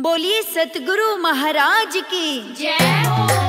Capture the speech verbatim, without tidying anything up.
बोलिए सतगुरु महाराज की जय हो।